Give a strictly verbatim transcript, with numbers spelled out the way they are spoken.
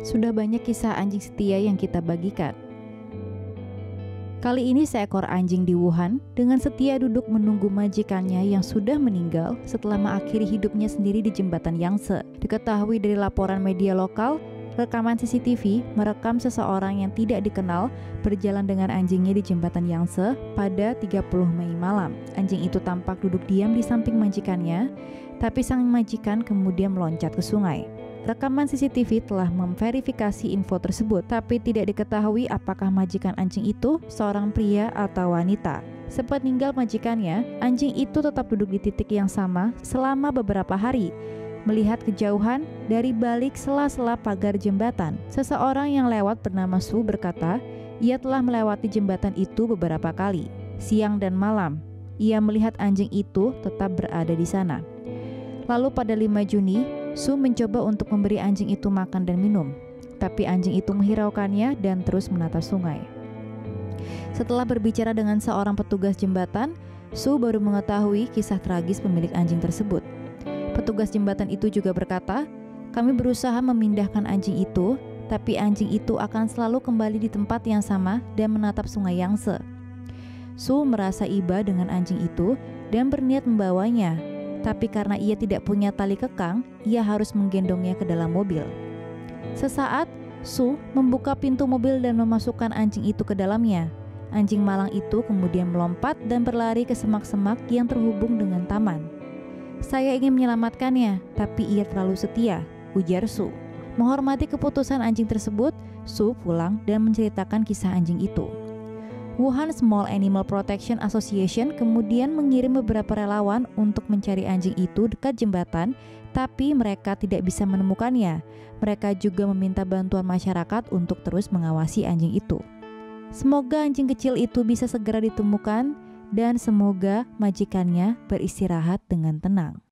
Sudah banyak kisah anjing setia yang kita bagikan. Kali ini seekor anjing di Wuhan dengan setia duduk menunggu majikannya yang sudah meninggal setelah mengakhiri hidupnya sendiri di jembatan Yangtze. Diketahui dari laporan media lokal, rekaman C C T V merekam seseorang yang tidak dikenal berjalan dengan anjingnya di jembatan Yangtze pada tiga puluh Mei malam. Anjing itu tampak duduk diam di samping majikannya, tapi sang majikan kemudian meloncat ke sungai. Rekaman C C T V telah memverifikasi info tersebut, tapi tidak diketahui apakah majikan anjing itu seorang pria atau wanita. Sepeninggal majikannya, anjing itu tetap duduk di titik yang sama selama beberapa hari, melihat kejauhan dari balik sela-sela pagar jembatan. Seseorang yang lewat bernama Xu berkata, ia telah melewati jembatan itu beberapa kali, siang dan malam. Ia melihat anjing itu tetap berada di sana. Lalu pada lima Juni, Xu mencoba untuk memberi anjing itu makan dan minum, tapi anjing itu menghiraukannya dan terus menatap sungai. Setelah berbicara dengan seorang petugas jembatan, Xu baru mengetahui kisah tragis pemilik anjing tersebut. Petugas jembatan itu juga berkata, "Kami berusaha memindahkan anjing itu, tapi anjing itu akan selalu kembali di tempat yang sama dan menatap sungai Yangtze." Xu merasa iba dengan anjing itu dan berniat membawanya. Tapi karena ia tidak punya tali kekang, ia harus menggendongnya ke dalam mobil. Sesaat, Xu membuka pintu mobil dan memasukkan anjing itu ke dalamnya. Anjing malang itu kemudian melompat dan berlari ke semak-semak yang terhubung dengan taman. "Saya ingin menyelamatkannya, tapi ia terlalu setia," ujar Xu. Menghormati keputusan anjing tersebut, Xu pulang dan menceritakan kisah anjing itu. Wuhan Small Animal Protection Association kemudian mengirim beberapa relawan untuk mencari anjing itu dekat jembatan, tapi mereka tidak bisa menemukannya. Mereka juga meminta bantuan masyarakat untuk terus mengawasi anjing itu. Semoga anjing kecil itu bisa segera ditemukan dan semoga majikannya beristirahat dengan tenang.